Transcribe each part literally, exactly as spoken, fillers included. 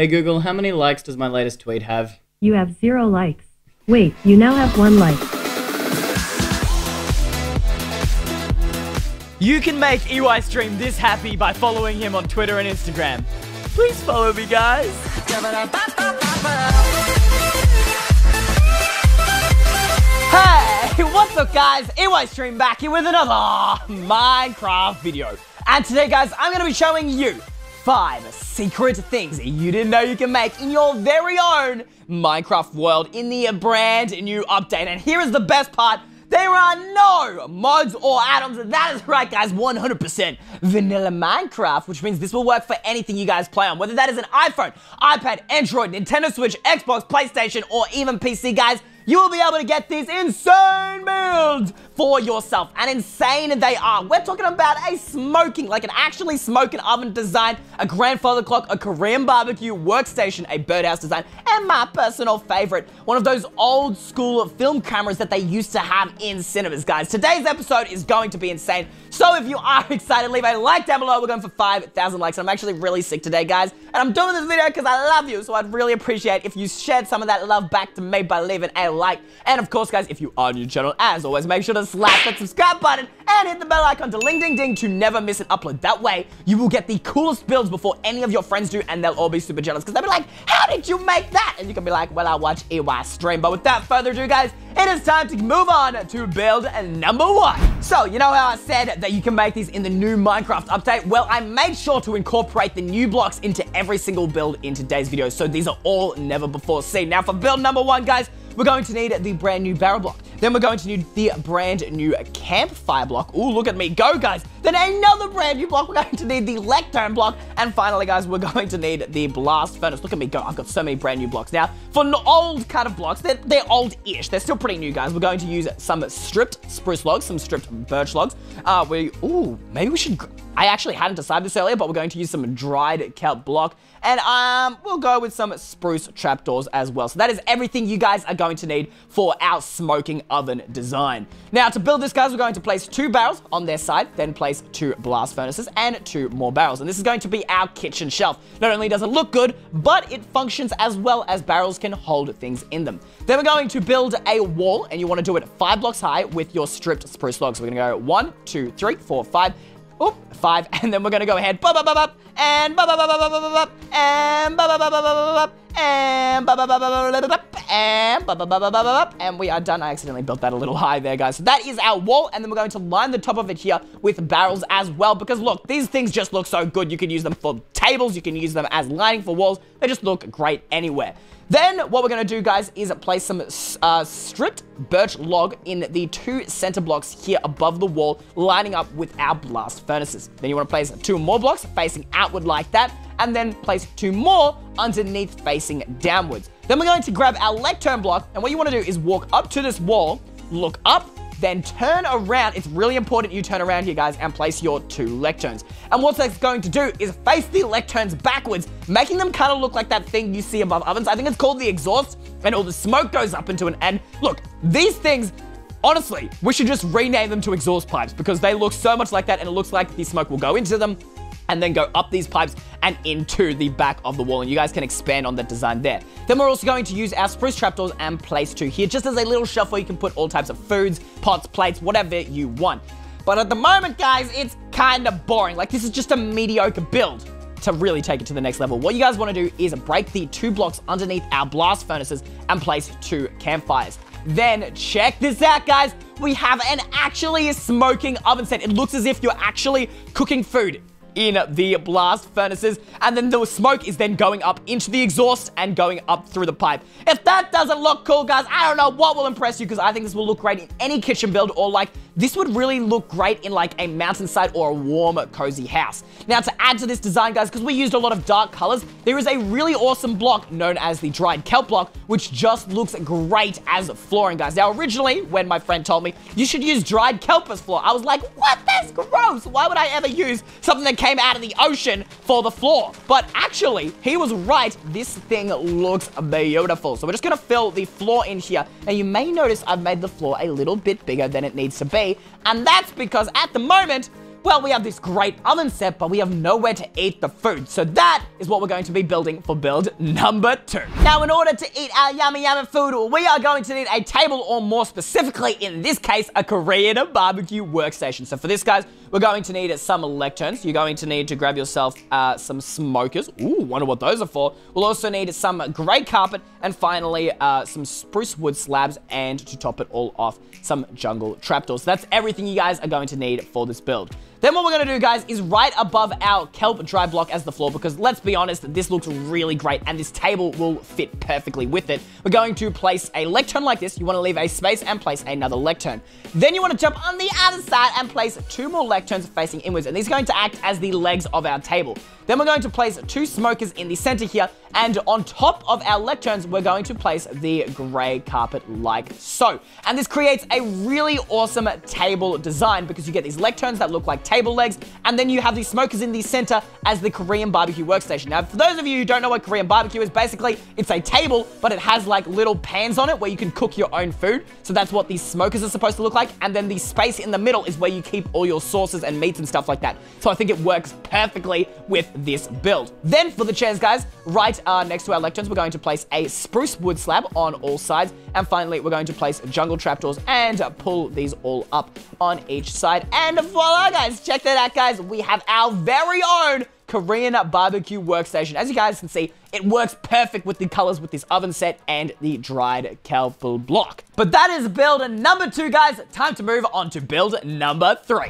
Hey Google, how many likes does my latest tweet have? You have zero likes. Wait, you now have one like. You can make Eystreem this happy by following him on Twitter and Instagram. Please follow me, guys. Hey, what's up guys, Eystreem back here with another Minecraft video. And today guys, I'm going to be showing you five secret things you didn't know you can make in your very own Minecraft world in the brand new update. And here is the best part, there are no mods or add-ons. That is right guys, one hundred percent vanilla Minecraft, which means this will work for anything you guys play on, whether that is an iPhone, iPad, Android, Nintendo Switch, Xbox, PlayStation, or even P C guys. You will be able to get these insane builds for yourself. And insane they are. We're talking about a smoking, like an actually smoking oven design, a grandfather clock, a Korean barbecue workstation, a birdhouse design, and my personal favorite, one of those old school film cameras that they used to have in cinemas, guys. Today's episode is going to be insane. So if you are excited, leave a like down below. We're going for five thousand likes. And I'm actually really sick today, guys. And I'm doing this video because I love you. So I'd really appreciate if you shared some of that love back to me by leaving a like. And of course guys, if you are new to the channel, as always, make sure to slap that subscribe button and hit the bell icon to ling ding ding to never miss an upload. That way you will get the coolest builds before any of your friends do, and they'll all be super jealous because they'll be like, how did you make that? And you can be like, well, I watch Eystreem. But without further ado guys, it is time to move on to build number one. So you know how I said that you can make these in the new Minecraft update? Well, I made sure to incorporate the new blocks into every single build in today's video, so these are all never before seen. Now for build number one guys, we're going to need the brand new barrel block. Then we're going to need the brand new campfire block. Ooh, look at me go, guys. Then another brand new block. We're going to need the lectern block. And finally, guys, we're going to need the blast furnace. Look at me go. I've got so many brand new blocks now. For an old kind of blocks, they're, they're old-ish. They're still pretty new, guys. We're going to use some stripped spruce logs, some stripped birch logs. Uh, we, ooh, maybe we should... I actually hadn't decided this earlier, but we're going to use some dried kelp block. And um, we'll go with some spruce trapdoors as well. So that is everything you guys are going to need for our smoking oven design. Now, to build this, guys, we're going to place two barrels on their side, then place two blast furnaces and two more barrels. And this is going to be our kitchen shelf. Not only does it look good, but it functions as well, as barrels can hold things in them. Then we're going to build a wall, and you want to do it five blocks high with your stripped spruce logs. We're going to go one, two, three, four, five. Oop, five, and then we're gonna go ahead, bop, bop, bop, bop, and bop, bop, bop, bop, bop, bop, and bop, bop, bop, bop, bop, bop, and bop, bop, bop, bop, bop, bop, and bop, bop, bop, bop, bop, bop, and we are done. I accidentally built that a little high there, guys. So that is our wall, and then we're going to line the top of it here with barrels as well, because look, these things just look so good. You can use them for tables, you can use them as lining for walls. They just look great anywhere. Then what we're going to do, guys, is place some uh, stripped birch log in the two center blocks here above the wall, lining up with our blast furnaces. Then you want to place two more blocks facing outward like that, and then place two more underneath facing downwards. Then we're going to grab our lectern block, and what you want to do is walk up to this wall, look up, then turn around. It's really important you turn around here, guys, and place your two lecterns. And what that's going to do is face the lecterns backwards, making them kind of look like that thing you see above ovens. I think it's called the exhaust, and all the smoke goes up into an end. Look, these things, honestly, we should just rename them to exhaust pipes, because they look so much like that, and it looks like the smoke will go into them and then go up these pipes and into the back of the wall, and you guys can expand on that design there. Then we're also going to use our spruce trapdoors and place two here, just as a little shelf where you can put all types of foods, pots, plates, whatever you want. But at the moment, guys, it's kind of boring. Like, this is just a mediocre build. To really take it to the next level, what you guys want to do is break the two blocks underneath our blast furnaces and place two campfires. Then check this out, guys. We have an actually smoking oven set. It looks as if you're actually cooking food in the blast furnaces, and then the smoke is then going up into the exhaust and going up through the pipe. If that doesn't look cool, guys, I don't know what will impress you, because I think this will look great in any kitchen build, or like this would really look great in like a mountainside or a warm, cozy house. Now to add to this design, guys, because we used a lot of dark colors, there is a really awesome block known as the dried kelp block, which just looks great as flooring, guys. Now originally, when my friend told me you should use dried kelp as floor, I was like, what? That's gross. Why would I ever use something that came out of the ocean for the floor? But actually, he was right. This thing looks beautiful. So we're just gonna fill the floor in here. Now you may notice I've made the floor a little bit bigger than it needs to be, and that's because at the moment Well, we have this great oven set, but we have nowhere to eat the food. So that is what we're going to be building for build number two. Now, in order to eat our yummy yummy food, we are going to need a table, or more specifically in this case, a Korean barbecue workstation. So for this, guys, we're going to need some lecterns. You're going to need to grab yourself uh, some smokers. Ooh, wonder what those are for. We'll also need some grey carpet, and finally uh, some spruce wood slabs, and to top it all off, some jungle trapdoors. That's everything you guys are going to need for this build. Then what we're going to do, guys, is right above our kelp dry block as the floor, because let's be honest, this looks really great and this table will fit perfectly with it. We're going to place a lectern like this. You want to leave a space and place another lectern. Then you want to jump on the other side and place two more lecterns facing inwards, and these are going to act as the legs of our table. Then we're going to place two smokers in the center here, and on top of our lecterns, we're going to place the grey carpet like so. And this creates a really awesome table design, because you get these lecterns that look like table legs, and then you have the smokers in the center as the Korean barbecue workstation. Now, for those of you who don't know what Korean barbecue is, basically it's a table, but it has like little pans on it where you can cook your own food. So that's what these smokers are supposed to look like. And then the space in the middle is where you keep all your sauces and meats and stuff like that. So I think it works perfectly with this build. Then for the chairs, guys, right uh, next to our lecterns, we're going to place a spruce wood slab on all sides. And finally, we're going to place jungle trapdoors and pull these all up on each side. And voila, guys. Check that out, guys. We have our very own Korean barbecue workstation. As you guys can see, it works perfect with the colors with this oven set and the dried kelp block. But that is build number two, guys. Time to move on to build number three.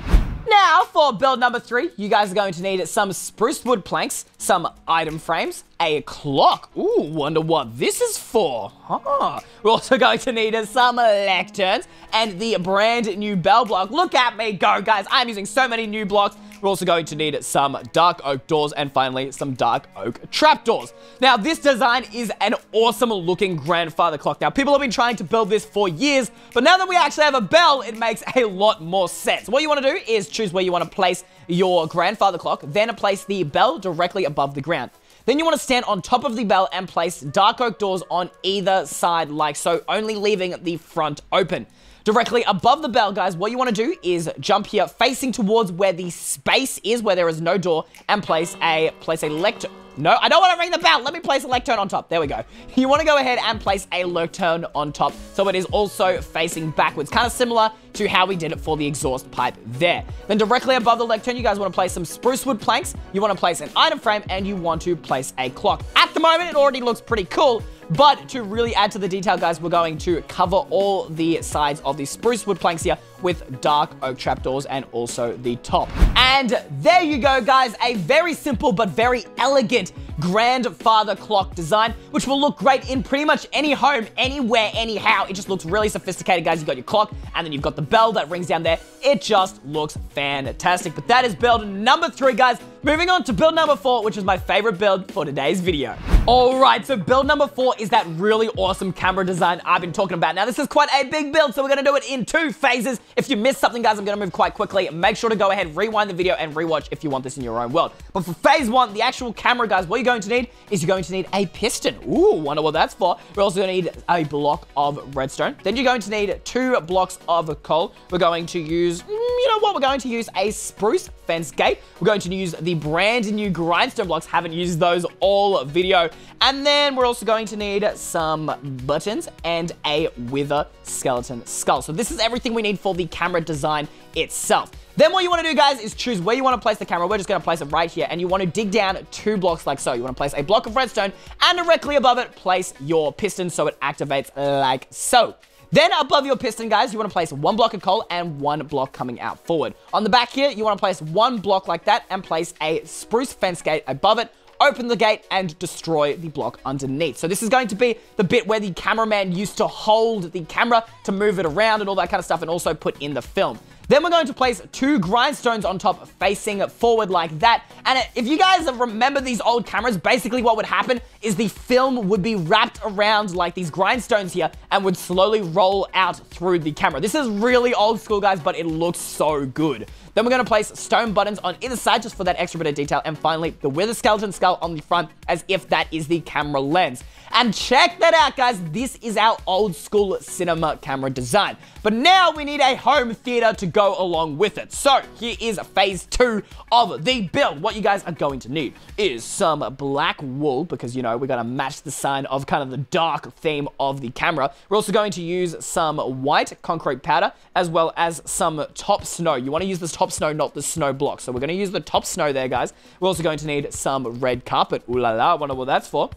Now, for build number three, you guys are going to need some spruce wood planks, some item frames, a clock. Ooh, wonder what this is for. Huh. We're also going to need some lecterns and the brand new bell block. Look at me go, guys. I'm using so many new blocks. We're also going to need some dark oak doors, and finally some dark oak trapdoors. Now, this design is an awesome looking grandfather clock. Now, people have been trying to build this for years, but now that we actually have a bell, it makes a lot more sense. What you want to do is choose where you want to place your grandfather clock, then place the bell directly above the ground. Then you want to stand on top of the bell and place dark oak doors on either side like so, only leaving the front open. Directly above the bell, guys, what you want to do is jump here, facing towards where the space is, where there is no door, and place a place a lectern. No, I don't want to ring the bell. Let me place a lectern on top. There we go. You want to go ahead and place a lectern on top, so it is also facing backwards, kind of similar to how we did it for the exhaust pipe there. Then directly above the lectern, you guys want to place some spruce wood planks. You want to place an item frame, and you want to place a clock. At the moment, it already looks pretty cool. But to really add to the detail, guys, we're going to cover all the sides of the spruce wood planks here with dark oak trapdoors and also the top. And there you go, guys, a very simple but very elegant grandfather clock design, which will look great in pretty much any home, anywhere, anyhow. It just looks really sophisticated, guys. You've got your clock, and then you've got the bell that rings down there. It just looks fantastic. But that is build number three, guys. Moving on to build number four, which is my favorite build for today's video. All right, so build number four is that really awesome camera design I've been talking about. Now, this is quite a big build, so we're gonna do it in two phases. If you missed something, guys, I'm gonna move quite quickly. Make sure to go ahead, rewind the video, and rewatch if you want this in your own world. But for phase one, the actual camera, guys, what you're going to need is you're going to need a piston. Ooh, wonder what that's for. We're also gonna need a block of redstone. Then you're going to need two blocks of coal. We're going to use, you know what, we're going to use a spruce fence gate. We're going to use the brand new grindstone blocks. Haven't used those all video. And then we're also going to need some buttons and a wither skeleton skull. So this is everything we need for the camera design itself. Then what you want to do, guys, is choose where you want to place the camera. We're just going to place it right here, and you want to dig down two blocks like so. You want to place a block of redstone, and directly above it, place your piston so it activates like so. Then above your piston, guys, you want to place one block of coal and one block coming out forward. On the back here, you want to place one block like that and place a spruce fence gate above it. Open the gate and destroy the block underneath. So this is going to be the bit where the cameraman used to hold the camera to move it around and all that kind of stuff, and also put in the film. Then we're going to place two grindstones on top facing forward like that. And if you guys remember these old cameras, basically what would happen is the film would be wrapped around like these grindstones here and would slowly roll out through the camera. This is really old school, guys, but it looks so good. Then we're going to place stone buttons on either side just for that extra bit of detail. And finally, the wither skeleton skull on the front as if that is the camera lens. And check that out, guys. This is our old school cinema camera design. But now we need a home theater to go along with it. So here is phase two of the build. What you guys are going to need is some black wool because, you know, we're going to match the sign of kind of the dark theme of the camera. We're also going to use some white concrete powder as well as some top snow. You want to use this top snow, not the snow block. So we're going to use the top snow there, guys. We're also going to need some red carpet. Ooh la la, I wonder what that's for.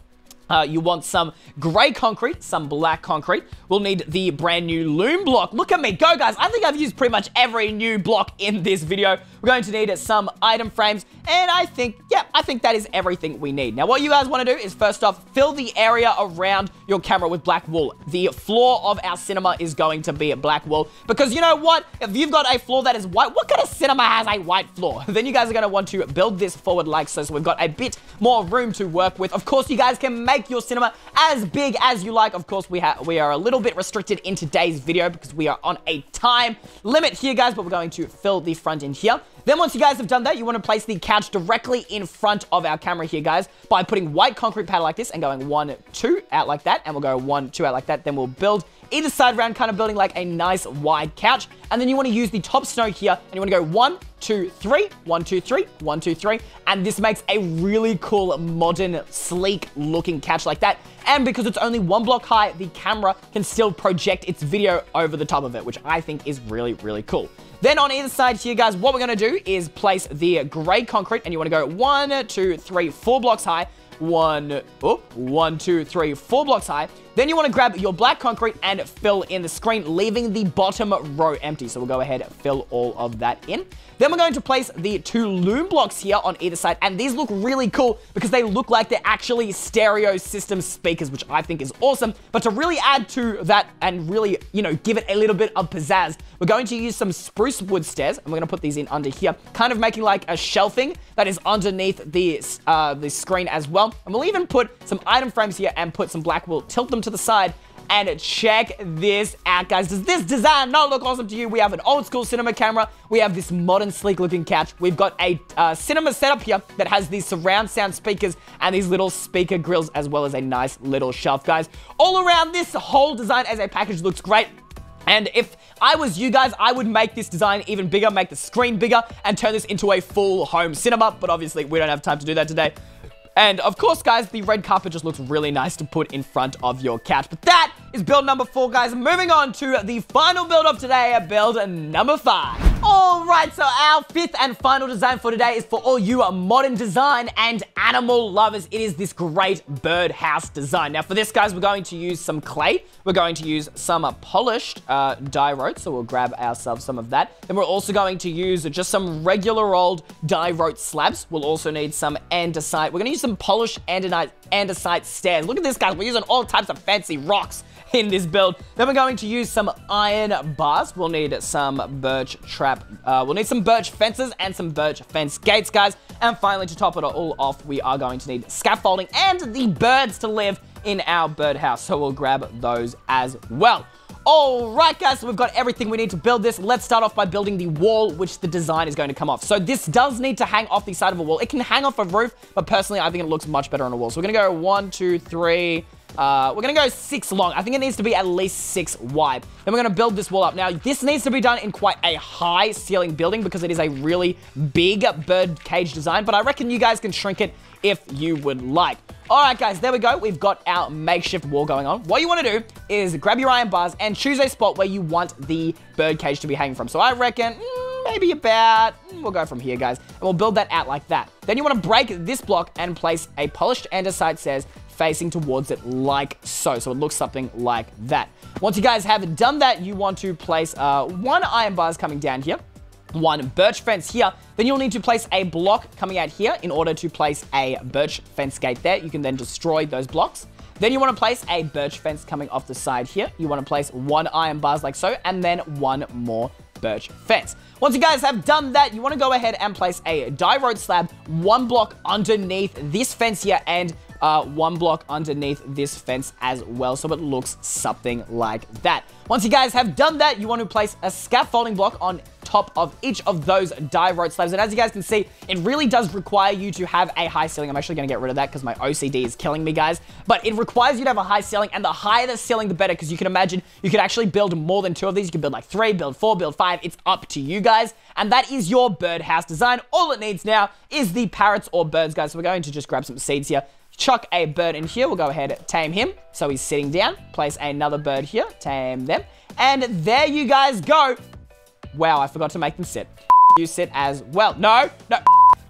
Uh, you want some grey concrete, some black concrete. We'll need the brand new loom block. Look at me go, guys. I think I've used pretty much every new block in this video. We're going to need some item frames. And I think, yeah, I think that is everything we need. Now, what you guys want to do is, first off, fill the area around your camera with black wool. The floor of our cinema is going to be a black wool. Because you know what? If you've got a floor that is white, what kind of cinema has a white floor? Then you guys are going to want to build this forward like so. So we've got a bit more room to work with. Of course, you guys can make Make your cinema as big as you like. Of course, we have we are a little bit restricted in today's video because we are on a time limit here, guys, but we're going to fill the front in here. Then once you guys have done that, you want to place the couch directly in front of our camera here, guys, by putting white concrete powder like this and going one, two, out like that, and we'll go one, two, out like that. Then we'll build either side round, kind of building like a nice wide couch. And then you want to use the top snow here, and you want to go one, two, three, one, two, three, one, two, three. And this makes a really cool, modern, sleek looking couch like that. And because it's only one block high, the camera can still project its video over the top of it, which I think is really, really cool. Then on either side here, guys, what we're going to do is place the grey concrete, and you want to go one, two, three, four blocks high. One, oh, one, two, three, four blocks high. Then you want to grab your black concrete and fill in the screen, leaving the bottom row empty. So we'll go ahead and fill all of that in. Then we're going to place the two loom blocks here on either side. And these look really cool because they look like they're actually stereo system speakers, which I think is awesome. But to really add to that and really, you know, give it a little bit of pizzazz, we're going to use some spruce wood stairs. And we're going to put these in under here, kind of making like a shelving that is underneath the, uh, the screen as well. And we'll even put some item frames here and put some black wool, tilt them to the side, and check this out, guys. Does this design not look awesome to you? We have an old school cinema camera. We have this modern sleek looking couch. We've got a uh, cinema setup here that has these surround sound speakers and these little speaker grills, as well as a nice little shelf, guys. All around, this whole design as a package looks great. And if I was you guys, I would make this design even bigger, make the screen bigger, and turn this into a full home cinema. But obviously, we don't have time to do that today. And of course, guys, the red carpet just looks really nice to put in front of your couch. But that is build number four, guys. Moving on to the final build of today, build number five. All right, so our fifth and final design for today is for all you modern design and animal lovers. It is this great birdhouse design. Now, for this, guys, we're going to use some clay. We're going to use some uh, polished uh, dye rote, so we'll grab ourselves some of that. Then we're also going to use just some regular old dye rote slabs. We'll also need some andesite. We're going to use some polished andesite stairs. Look at this, guys. We're using all types of fancy rocks in this build. Then we're going to use some iron bars. We'll need some birch trap. Uh, we'll need some birch fences and some birch fence gates, guys. And finally, to top it all off, we are going to need scaffolding and the birds to live in our birdhouse. So we'll grab those as well. All right, guys, so we've got everything we need to build this. Let's start off by building the wall, which the design is going to come off. So this does need to hang off the side of a wall. It can hang off a roof, but personally, I think it looks much better on a wall. So we're gonna go one, two, three. Uh, we're gonna go six long. I think it needs to be at least six wide. Then we're gonna build this wall up. Now, this needs to be done in quite a high ceiling building because it is a really big bird cage design, but I reckon you guys can shrink it if you would like. All right, guys, there we go. We've got our makeshift wall going on. What you want to do is grab your iron bars and choose a spot where you want the bird cage to be hanging from. So I reckon mm, maybe about, mm, we'll go from here, guys, and we'll build that out like that. Then you want to break this block and place a polished andesite stairs facing towards it like so. So it looks something like that. Once you guys have done that, you want to place uh, one iron bars coming down here, one birch fence here. Then you'll need to place a block coming out here in order to place a birch fence gate there. You can then destroy those blocks. Then you want to place a birch fence coming off the side here. You want to place one iron bars like so, and then one more birch fence. Once you guys have done that, you want to go ahead and place a dye road slab one block underneath this fence here, and Uh, one block underneath this fence as well, so it looks something like that. Once you guys have done that, you want to place a scaffolding block on top of each of those dive rope slabs. And as you guys can see, it really does require you to have a high ceiling. I'm actually going to get rid of that because my O C D is killing me, guys. But it requires you to have a high ceiling, and the higher the ceiling, the better, because you can imagine you could actually build more than two of these. You can build like three, build four, build five. It's up to you guys. And that is your birdhouse design. All it needs now is the parrots or birds, guys. So we're going to just grab some seeds here. Chuck a bird in here. We'll go ahead and tame him. So he's sitting down. Place another bird here. Tame them. And there you guys go. Wow, I forgot to make them sit. You sit as well. No, no.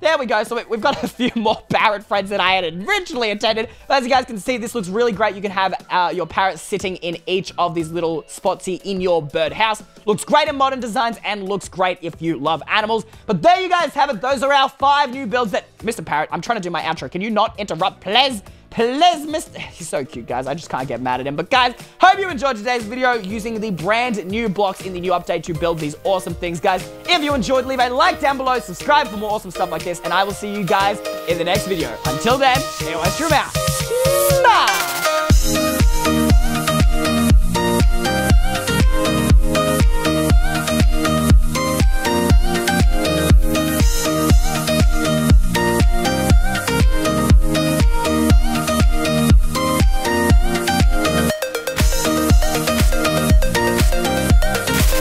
There we go. So we've got a few more parrot friends than I had originally intended. But as you guys can see, this looks really great. You can have uh, your parrots sitting in each of these little spots here in your birdhouse. Looks great in modern designs and looks great if you love animals. But there you guys have it. Those are our five new builds that... Mister Parrot, I'm trying to do my outro. Can you not interrupt, please? Please, Mister He's so cute, guys. I just can't get mad at him. But guys, hope you enjoyed today's video using the brand new blocks in the new update to build these awesome things, guys. If you enjoyed, leave a like down below, subscribe for more awesome stuff like this, and I will see you guys in the next video. Until then, stay awesome out.